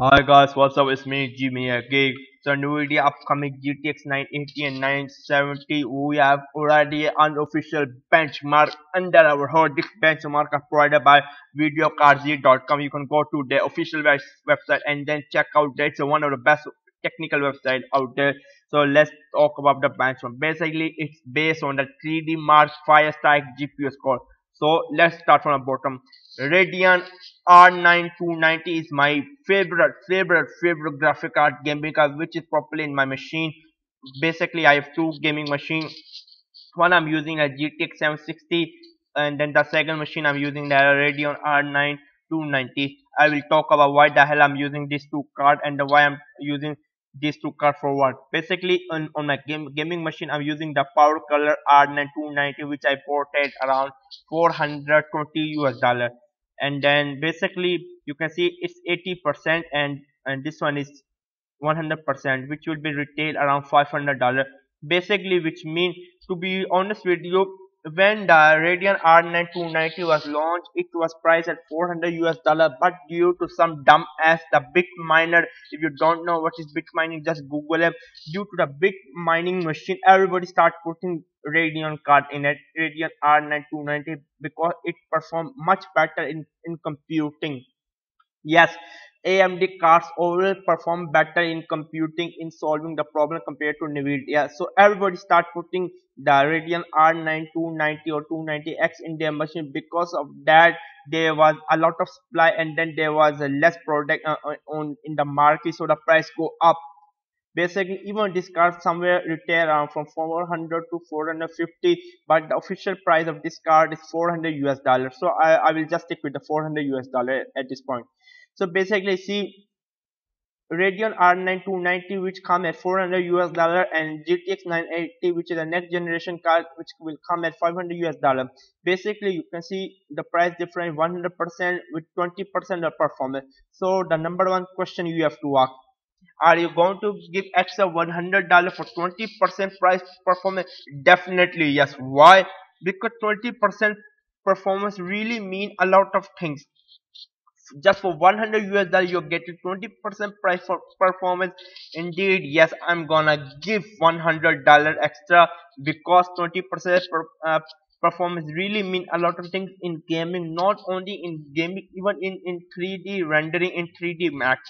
Hi guys, what's up? It's me, JimmyaGeek. So new video upcoming GTX 980 and 970. We have already unofficial benchmark under our hot disk benchmark provided by VideoCardz.com. You can go to the official website and then check out that. It's one of the best technical website out there. So let's talk about the benchmark. Basically, it's based on the 3DMark Firestrike GPU score. So let's start from the bottom. Radeon R9290 is my favorite graphic card, gaming card, which is properly in my machine. Basically, I have two gaming machines. One I'm using a GTX 760, and then the second machine I'm using the Radeon R9290. I will talk about why the hell I'm using these two cards and why I'm using these two cards for what. Basically, on my gaming machine, I'm using the Power Color R9290, which I bought at around $420 US. And then basically you can see it's 80% and this one is 100%, which will be retail around $500. Basically, which means, to be honest with you, when the Radeon R9290 was launched, it was priced at $400 US, but due to some dumb ass, the Bitminer, if you don't know what is Bitmining, just Google it. Due to the Bitmining machine, everybody start putting Radeon card in it, Radeon R9290, because it performed much better in computing. Yes, AMD cards overall perform better in computing, in solving the problem compared to Nvidia. So everybody start putting the Radeon R9290 or 290X in their machine. Because of that, there was a lot of supply, and then there was less product in the market, so the price go up. Basically, even this card somewhere retail around from 400 to 450, but the official price of this card is $400 US. So I will just stick with the $400 US at this point. So basically, see, Radeon R9290, which come at $400 US, and GTX 980, which is the next generation card, which will come at $500 US. Basically, you can see the price difference 100% with 20% of performance. So the number one question you have to ask: are you going to give extra $100 for 20% price performance? Definitely yes. Why? Because 20% performance really mean a lot of things. Just for $100 US, you're getting 20% price for performance. Indeed, yes, I'm gonna give $100 extra, because 20% performance really mean a lot of things in gaming. Not only in gaming, even in 3D rendering, in 3D Max.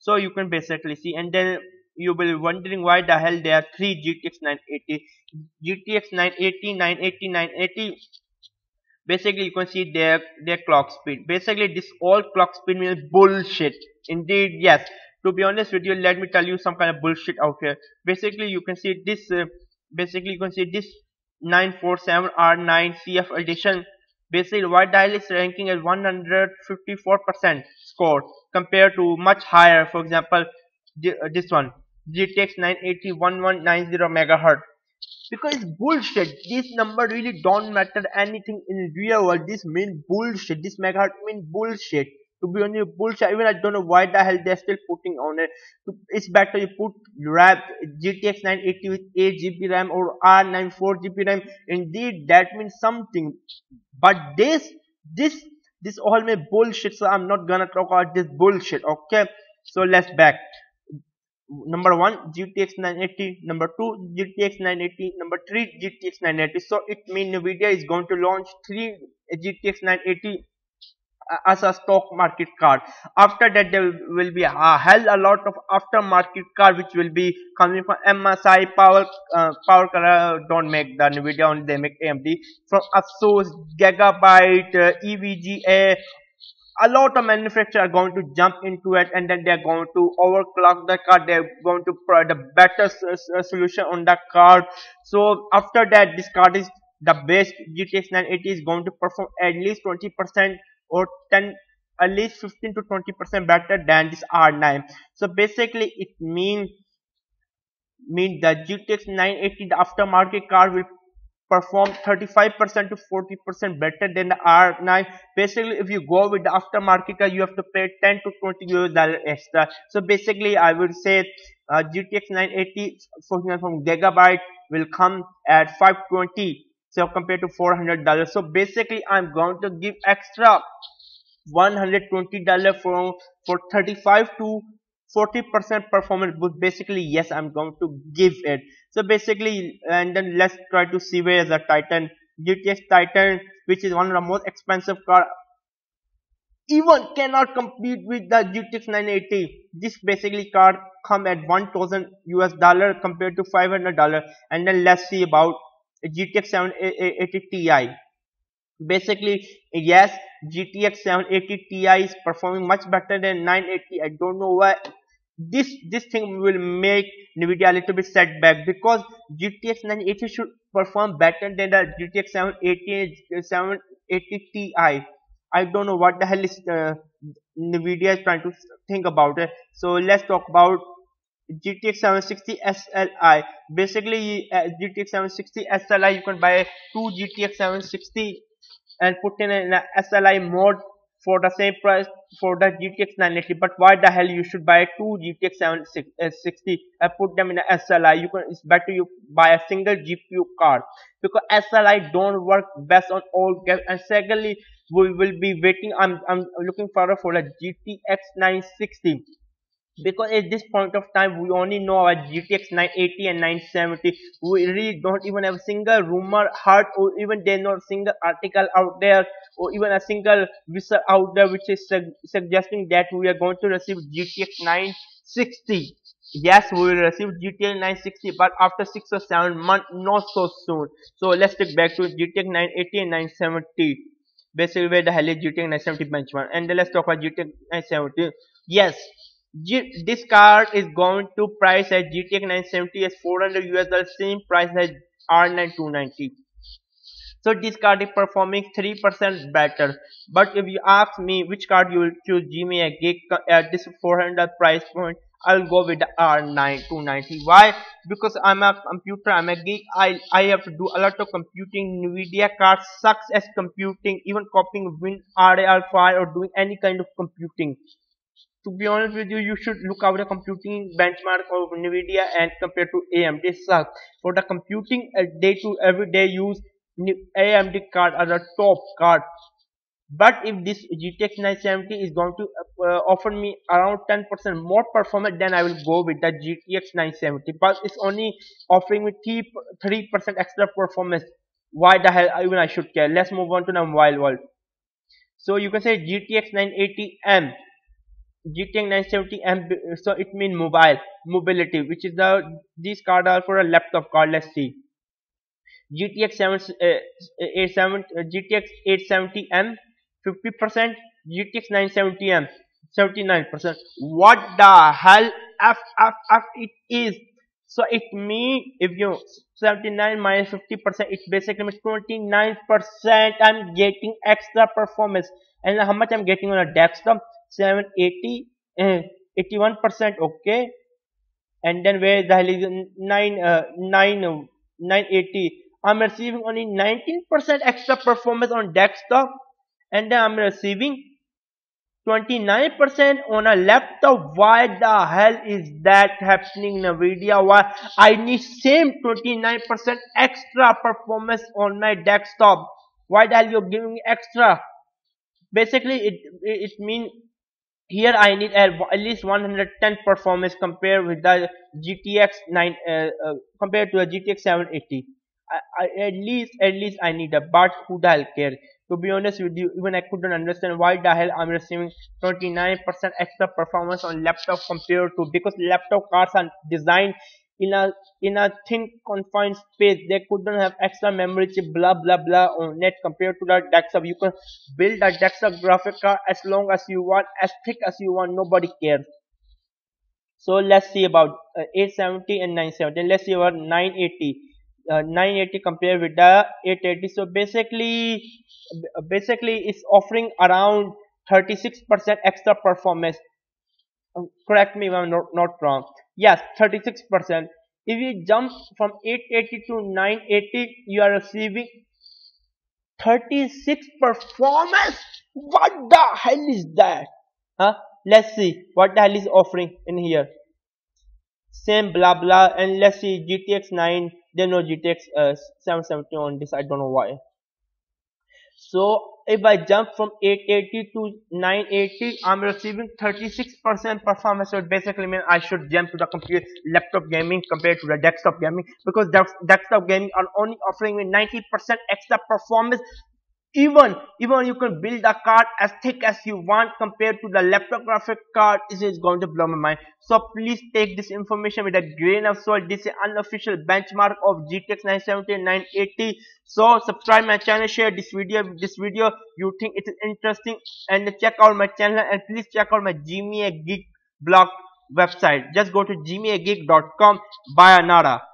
So you can basically see, and then you will be wondering why the hell there are three GTX 980, GTX 980, 980, 980. Basically, you can see their clock speed. Basically, this all clock speed means bullshit. Indeed, yes. To be honest with you, let me tell you some kind of bullshit out here. Basically, you can see this. Basically, you can see this 947 R9 CF edition. Basically, why the hell is ranking at 154% score compared to much higher? For example, this one, GTX 980 1190 MHz. Because it's bullshit. This number really don't matter anything in real world. This mean bullshit. This megahertz mean bullshit. To be honest, bullshit. Even I don't know why the hell they're still putting on it. It's better you put RAM, GTX 980 with 8GB RAM or R9 4GB RAM. Indeed, that means something. But this all mean bullshit. So I'm not gonna talk about this bullshit. Okay. So let's back. Number 1, GTX 980, number 2, GTX 980, number 3, GTX 980. So it means Nvidia is going to launch 3 GTX 980 as a stock market card. After that, there will be a hell a lot of aftermarket card which will be coming from MSI, Power Color, don't make the Nvidia, only they make AMD, from Asus, Gigabyte, EVGA. A lot of manufacturers are going to jump into it, and then they are going to overclock the card. They are going to provide a better solution on the card. So after that, this card is the best. GTX 980 is going to perform at least 20% or 10, at least 15 to 20% better than this R9. So basically, it mean the GTX 980, the aftermarket card, will perform 35% to 40% better than the R9. Basically, if you go with the aftermarket card, you have to pay 10 to 20 US extra. So basically, I would say GTX 980 from Gigabyte will come at 520, so compared to $400. So basically, I'm going to give extra $120 for 35 to 40% performance boost. Basically, yes, I'm going to give it. So basically, and then let's try to see where is the Titan, GTX Titan, which is one of the most expensive car, even cannot compete with the GTX 980. This basically card come at $1,000 compared to $500. And then let's see about GTX 780 Ti. Basically, yes, GTX 780 Ti is performing much better than 980. I don't know why. This thing will make Nvidia a little bit setback, because GTX 980 should perform better than the GTX 780 Ti. I don't know what the hell is Nvidia is trying to think about it. So let's talk about GTX 760 SLI. Basically, GTX 760 SLI, you can buy two GTX 760 and put in an SLI mode for the same price for the GTX 980. But why the hell you should buy two GTX 760 and put them in a SLI? You can, it's better you buy a single GPU card, because SLI don't work best on all games. And secondly, we will be waiting. I'm looking forward for a GTX 960. Because at this point of time, we only know our GTX 980 and 970. We really don't even have a single rumor heard, or even there's not a single article out there, or even a single whistle out there which is suggesting that we are going to receive GTX 960. Yes, we will receive GTX 960, but after 6 or 7 months, not so soon. So let's take back to GTX 980 and 970. Basically, where the hell is GTX 970 benchmark? And then let's talk about GTX 970. Yes. This card is going to price at GTX 970 as $400, same price as R9 290. So this card is performing 3% better. But if you ask me which card you will choose, JimmyaGeek, at this $400 price point, I'll go with the R9 290. Why? Because I'm a computer, I'm a geek. I have to do a lot of computing. Nvidia card sucks as computing, even copying WinRAR file or doing any kind of computing. To be honest with you, you should look out the computing benchmark of Nvidia and compare to AMD. Suck for the computing day to everyday use. AMD card are the top card. But if this GTX 970 is going to offer me around 10% more performance, then I will go with the GTX 970. But it's only offering me 3% extra performance. Why the hell even I should care? Let's move on to the mobile world. So you can say GTX 980M. GTX 970M, so it means mobility, which is the these cards are for a laptop card. Let's see. GTX 870M 50%, GTX 970M 79%. What the hell f it is? So it means if you 79 minus 50%, it basically means 29%. I'm getting extra performance, and how much I'm getting on a desktop? 780, 81%, okay. And then where the hell is 980? I'm receiving only 19% extra performance on desktop, and then I'm receiving 29% on a laptop. Why the hell is that happening, Nvidia? Why I need same 29% extra performance on my desktop? Why the hell you're giving me extra? Basically, it means here I need at least 110 performance compared with the GTX 9 compared to a GTX 780. At least I need a, but who the hell cares? To be honest with you, even I couldn't understand why the hell I'm receiving 29% extra performance on laptop compared to, because laptop cards are designed in a thin confined space. They couldn't have extra memory chip, blah blah blah on it compared to the desktop. You can build a desktop graphic card as long as you want, as thick as you want, nobody cares. So let's see about 870 and 970. Let's see about 980. 980 compared with the 880. So basically it's offering around 36% extra performance. Correct me if I'm not wrong. Yes, 36%. If you jump from 880 to 980, you are receiving 36 performance. What the hell is that? Huh? Let's see what the hell is offering in here. Same blah blah, and let's see GTX 9. There no GTX 770 on this. I don't know why. So if I jump from 880 to 980, I'm receiving 36% performance. So it basically means I should jump to the computer laptop gaming compared to the desktop gaming, because desktop gaming are only offering me 90% extra performance. Even you can build a card as thick as you want compared to the laptop graphic card. This is going to blow my mind. So please take this information with a grain of salt. This is unofficial benchmark of GTX 970 and 980. So subscribe my channel, share this video you think it is interesting, and check out my channel, and please check out my JimmyaGeek blog website. Just go to JimmyaGeek.com. Bye, Nara.